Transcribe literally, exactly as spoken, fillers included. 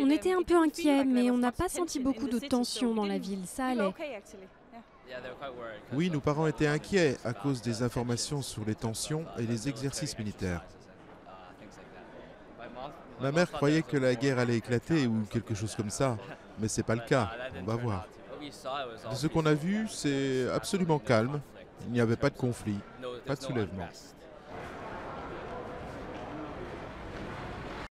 On était un peu inquiets, mais on n'a pas senti beaucoup de tension dans la ville, ça allait. Oui, nos parents étaient inquiets à cause des informations sur les tensions et les exercices militaires. Ma mère croyait que la guerre allait éclater ou quelque chose comme ça, mais c'est pas le cas, on va voir. De ce qu'on a vu, c'est absolument calme, il n'y avait pas de conflit, pas de soulèvement.